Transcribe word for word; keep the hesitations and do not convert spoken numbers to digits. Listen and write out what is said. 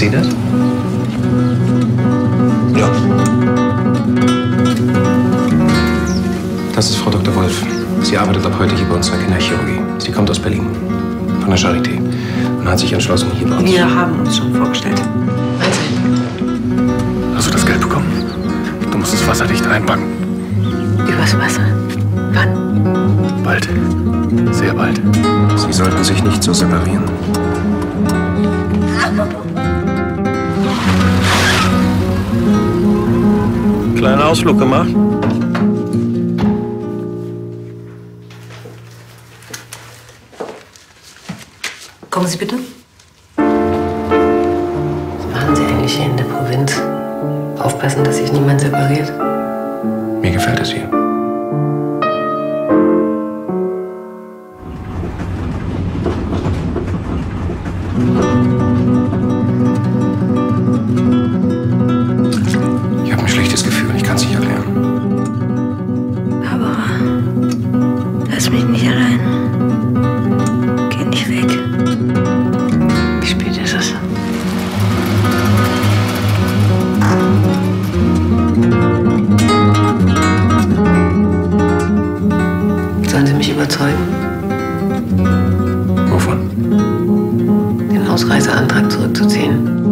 Sie das? Ja. Das ist Frau Doktor Wolf. Sie arbeitet ab heute hier bei uns in der Kinderchirurgie. Sie kommt aus Berlin, von der Charité. Und hat sich entschlossen, hier bei uns... Wir haben uns schon vorgestellt. Also. Hast du das Geld bekommen? Du musst es wasserdicht einpacken. Übers Wasser? Wann? Bald. Sehr bald. Sie sollten sich nicht so separieren. Kleiner Ausflug gemacht. Kommen Sie bitte. Was machen Sie eigentlich hier in der Provinz? Aufpassen, dass sich niemand separiert. Mir gefällt es hier. Ich habe ein schlechtes Gefühl, ich kann es nicht erklären. Barbara, lass mich nicht allein. Geh nicht weg. Wie spät ist es? Sollen Sie mich überzeugen? Wovon? Den Ausreiseantrag zurückzuziehen.